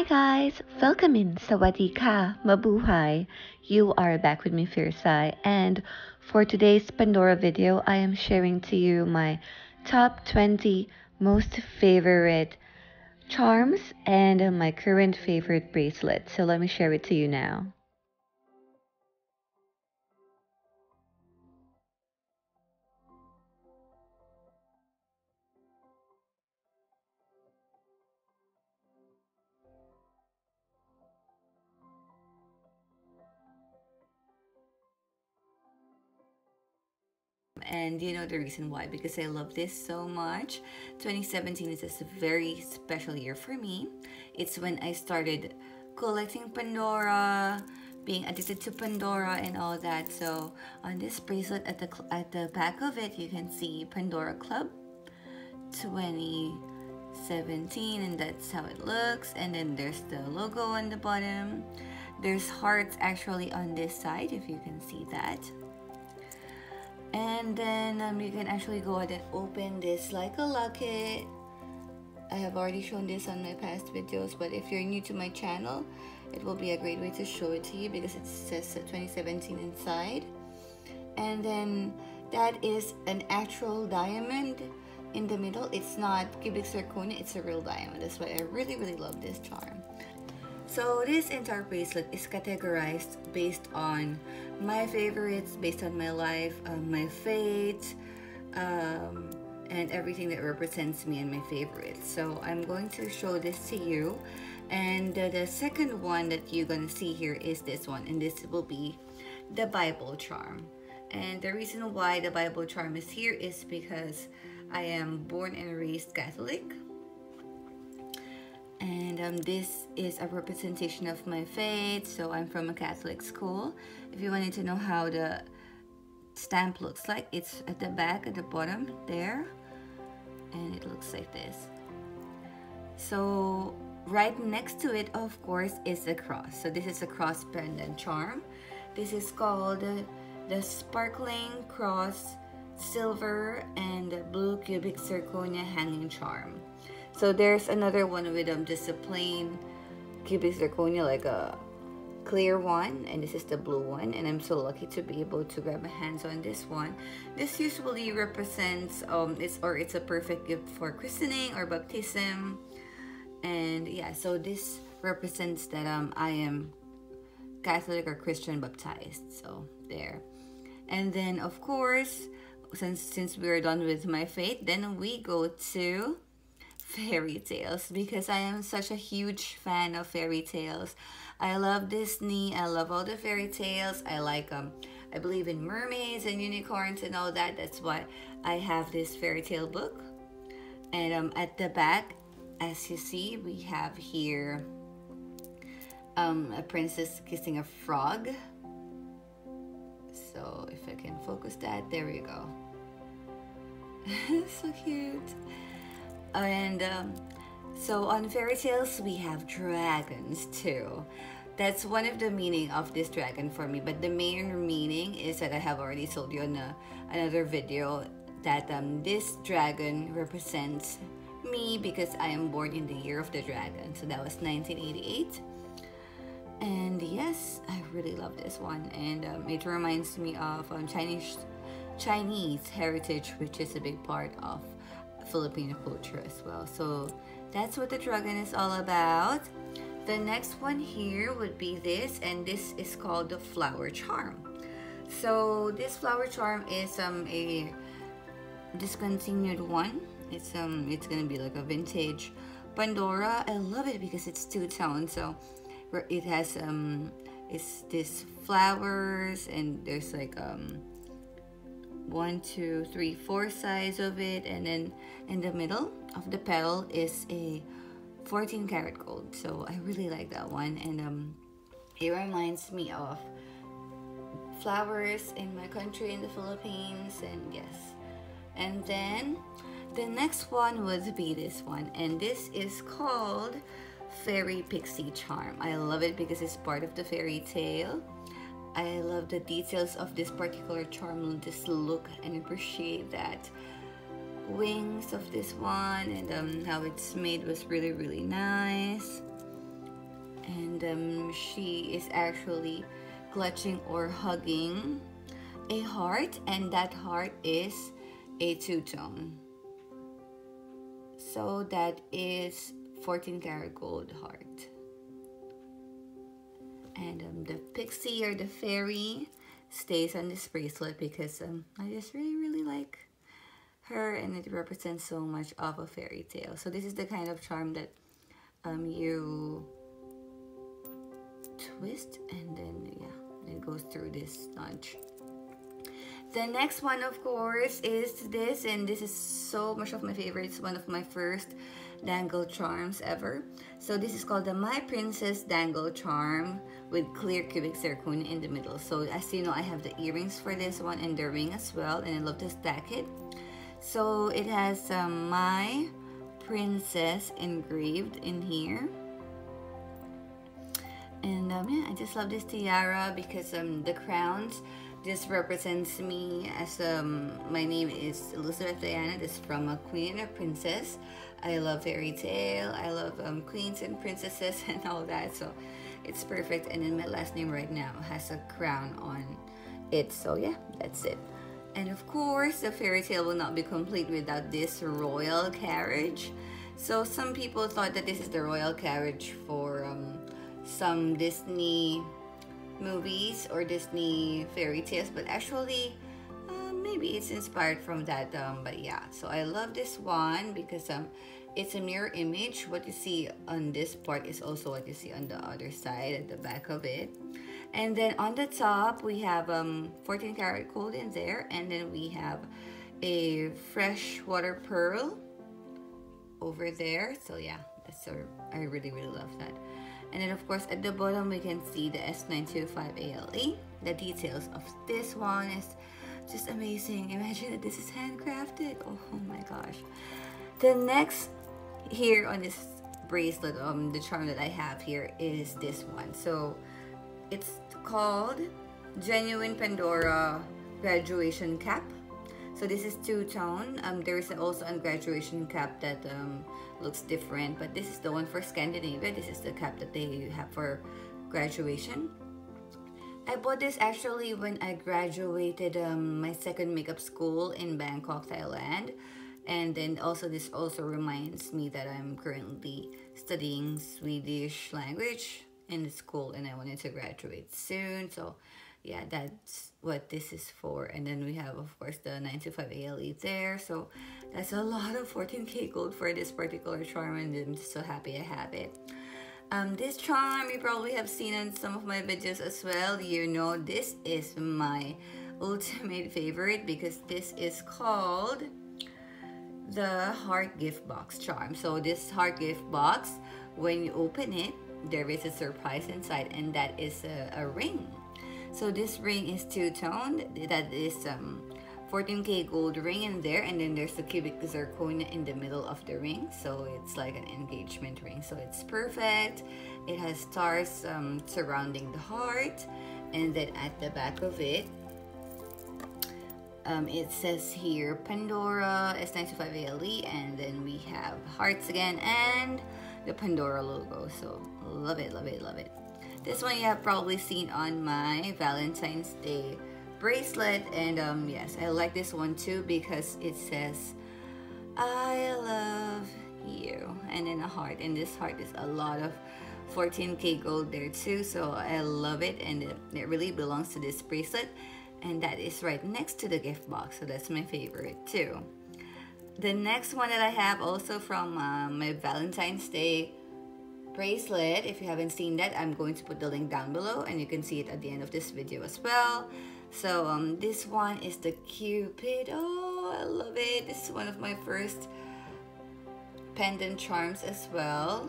Hi guys, welcome in Sawadee ka, mabuhay. You are back with me, FierceZhai, and for today's Pandora video, I am sharing to you my top 20 most favorite charms and my current favorite bracelet. So let me share it to you now. And you know the reason why, because I love this so much. 2017 is a very special year for me. It's when I started collecting Pandora, being addicted to Pandora and all that. So on this bracelet, at the back of it, you can see Pandora Club 2017, and that's how it looks. And then there's the logo on the bottom. There's hearts actually on this side, if you can see that. And then you can actually go ahead and open this like a locket. I have already shown this on my past videos, but if you're new to my channel, it will be a great way to show it to you because it says 2017 inside. And then that is an actual diamond in the middle. It's not cubic zirconia, it's a real diamond. That's why I really love this charm. So this entire bracelet is categorized based on my favorites, based on my life, my fate, and everything that represents me and my favorites. So I'm going to show this to you, and the second one that you're gonna see here is this one, and this will be the Bible charm. And the reason why the Bible charm is here is because I am born and raised Catholic. And this is a representation of my faith. So I'm from a Catholic school. If you wanted to know how the stamp looks like, it's at the back, at the bottom there, and it looks like this. So right next to it, of course, is the cross. So this is a cross pendant charm. This is called the sparkling cross silver and blue cubic zirconia hanging charm. So there's another one with just a plain cubic zirconia, like a clear one, and this is the blue one, and I'm so lucky to be able to grab my hands on this one. This usually represents, it's a perfect gift for christening or baptism. And yeah, so this represents that I am Catholic or Christian baptized, so there. And then of course, since we're done with my faith, then we go to fairy tales, because I am such a huge fan of fairy tales. I love Disney, I love all the fairy tales. I like I believe in mermaids and unicorns and all that. That's why I have this fairy tale book. And at the back, as you see, we have here a princess kissing a frog. So if I can focus that, there we go. So cute. And so on fairy tales, we have dragons too. That's one of the meaning of this dragon for me, but the main meaning is that I have already told you in another video that this dragon represents me because I am born in the year of the dragon. So that was 1988. And yes, I really love this one. And it reminds me of Chinese heritage, which is a big part of Filipino culture as well. So that's what the dragon is all about. The next one here would be this, and this is called the flower charm. So this flower charm is a discontinued one. It's gonna be like a vintage Pandora. I love it because it's two-tone, so it has it's this flowers, and there's like 1, 2, 3, 4 size of it, and then in the middle of the petal is a 14 karat gold. So I really like that one, and it reminds me of flowers in my country, in the Philippines. And yes, and then the next one would be this one, and this is called Fairy Pixie Charm. I love it because it's part of the fairy tale. I love the details of this particular charm. Just look and appreciate that wings of this one, and how it's made was really nice. and she is actually clutching or hugging a heart, and that heart is a two-tone. So that is 14 karat gold heart. And the pixie or the fairy stays on this bracelet because I just really like her, and it represents so much of a fairy tale. So this is the kind of charm that you twist and then yeah, it goes through this notch. The next one, of course, is this, and this is so much of my favorites, one of my first dangle charms ever. So this is called the My Princess Dangle Charm with clear cubic zircon in the middle. So as you know, I have the earrings for this one and the ring as well, and I love to stack it. So it has My Princess engraved in here. And yeah, I just love this tiara because the crowns, this represents me as my name is Elizabeth Diana. This is from a queen, a princess. I love fairy tale, I love queens and princesses and all that, so it's perfect. And then my last name right now has a crown on it, so yeah, that's it. And of course, the fairy tale will not be complete without this royal carriage. So some people thought that this is the royal carriage for some Disney movies or Disney fairy tales, but actually maybe it's inspired from that, but yeah. So I love this one because it's a mirror image. What you see on this part is also what you see on the other side at the back of it. And then on the top we have 14 karat gold in there, and then we have a fresh water pearl over there. So yeah, that's so I really love that. And then of course at the bottom we can see the S925ALE. The details of this one is just amazing. Imagine that this is handcrafted. Oh my gosh. The next here on this bracelet, the charm that I have here is this one. So it's called Genuine Pandora Graduation Cap. So this is two-tone. There is also a graduation cap that looks different, but this is the one for Scandinavia. This is the cap that they have for graduation. I bought this actually when I graduated my second makeup school in Bangkok, Thailand. And then also this also reminds me that I'm currently studying Swedish language in the school, and I wanted to graduate soon. So yeah, that's what this is for. And then we have of course the 925 ALE there, so that's a lot of 14k gold for this particular charm, and I'm just so happy I have it. This charm you probably have seen in some of my videos as well. You know, this is my ultimate favorite because this is called the Heart Gift Box charm. So this Heart Gift Box, when you open it, there is a surprise inside, and that is a ring. So this ring is two-toned. That is 14k gold ring in there, and then there's the cubic zirconia in the middle of the ring. So it's like an engagement ring, so it's perfect. It has stars surrounding the heart, and then at the back of it it says here Pandora S925ALE, and then we have hearts again and the Pandora logo. So love it. This one you have probably seen on my Valentine's Day bracelet, and yes, I like this one too because it says I love you, and then a heart, and this heart is a lot of 14k gold there too. So I love it, and it really belongs to this bracelet, and that is right next to the gift box. So that's my favorite too. The next one that I have also from my Valentine's Day bracelet, if you haven't seen that, I'm going to put the link down below, and you can see it at the end of this video as well. So this one is the Cupid. Oh, I love it. This is one of my first pendant charms as well.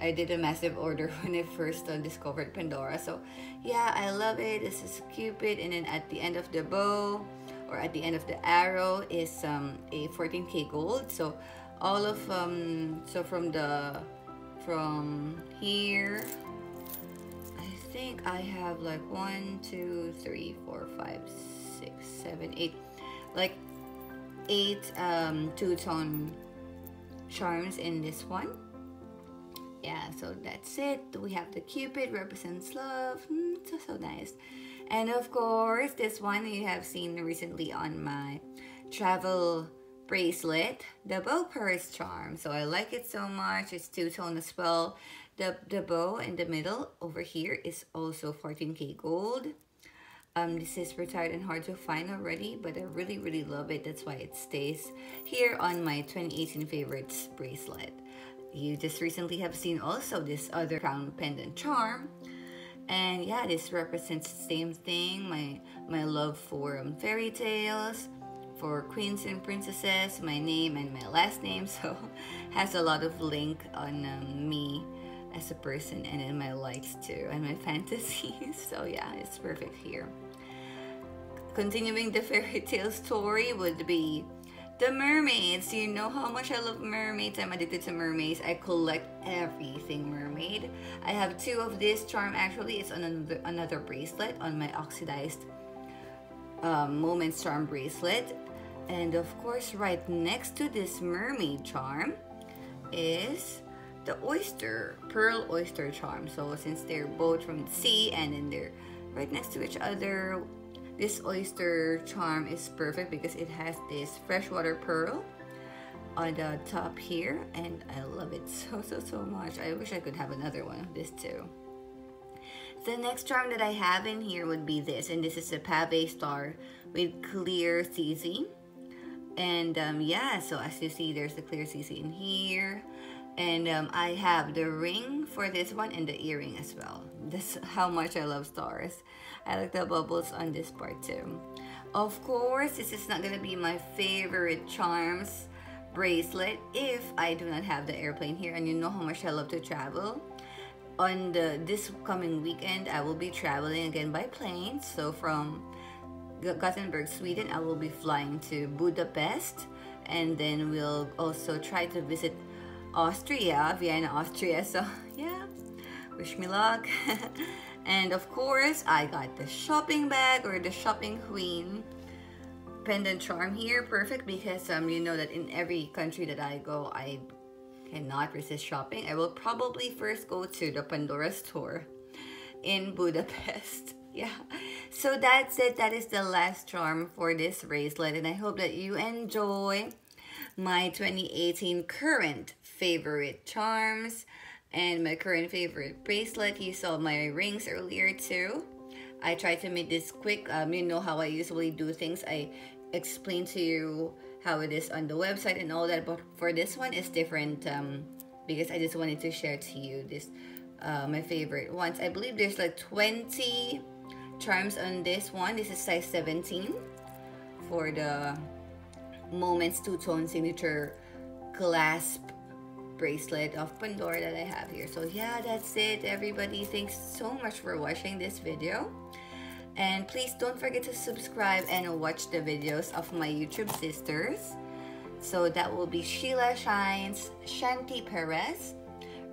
I did a massive order when I first discovered Pandora, so yeah, I love it. This is Cupid, and then at the end of the bow or at the end of the arrow is a 14k gold. So all of so from here, I think I have like 1, 2, 3, 4, 5, 6, 7, 8, like 8 two-tone charms in this one. Yeah, so that's it. We have the Cupid, represents love. So nice. And of course, this one you have seen recently on my travel bracelet, the bow purse charm. So I like it so much. It's two-tone as well. The bow in the middle over here is also 14K gold. This is retired and hard to find already, but I really, really love it. That's why it stays here on my 2018 favorites bracelet. You just recently have seen also this other crown pendant charm. And yeah, this represents the same thing, my love for fairy tales, for queens and princesses, my name and my last name. So has a lot of link on me as a person and in my likes too, and my fantasies. So yeah, it's perfect here. Continuing the fairy tale story would be the mermaids. You know how much I love mermaids. I'm addicted to mermaids. I collect everything mermaid. I have two of this charm actually. It's on another bracelet, on my oxidized moments charm bracelet. And of course, right next to this mermaid charm is the oyster, pearl oyster charm. So since they're both from the sea and then they're right next to each other, this oyster charm is perfect because it has this freshwater pearl on the top here, and I love it so much. I wish I could have another one of this too. The next charm that I have in here would be this, and this is the pave star with clear CC. And yeah, so as you see, there's the clear CC in here. And I have the ring for this one and the earring as well. That's how much I love stars. I like the bubbles on this part too. Of course, this is not going to be my favorite charms bracelet if I do not have the airplane here. And you know how much I love to travel. On this coming weekend, I will be traveling again by plane. So from Gothenburg, Sweden, I will be flying to Budapest. And then we'll also try to visit Austria, Vienna, Austria. So yeah, wish me luck. And of course, I got the shopping bag or the shopping queen pendant charm here. Perfect because you know that in every country that I go, I cannot resist shopping. I will probably first go to the Pandora store in Budapest. Yeah, so that's it. That is the last charm for this bracelet, and I hope that you enjoy my 2018 current favorite charms and my current favorite bracelet. You saw my rings earlier too. I tried to make this quick. You know how I usually do things. I explain to you how it is on the website and all that, but for this one it's different because I just wanted to share to you this my favorite ones. I believe there's like 20 charms on this one. This is size 17 for the Moments two-tone signature clasp bracelet of Pandora that I have here. So yeah, that's it everybody. Thanks so much for watching this video, and please don't forget to subscribe and watch the videos of my YouTube sisters. So that will be Sheila Shines, Shanti Perez,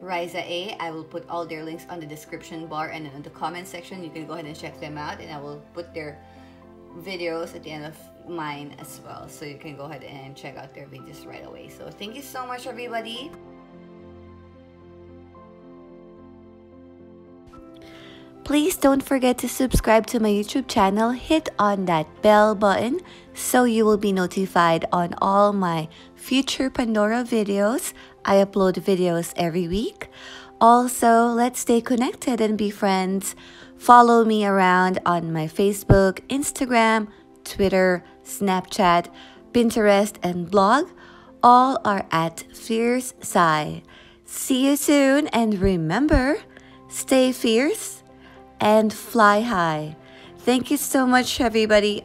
Ryza A. I will put all their links on the description bar and in the comment section. You can go ahead and check them out, and I will put their videos at the end of mine as well, so you can go ahead and check out their videos right away. So thank you so much everybody. Please don't forget to subscribe to my YouTube channel. Hit on that bell button so you will be notified on all my future Pandora videos. I upload videos every week. Also, let's stay connected and be friends. Follow me around on my Facebook, Instagram, Twitter, Snapchat, Pinterest, and blog. All are at FierceZhai. See you soon, and remember, stay fierce and fly high. Thank you so much, everybody.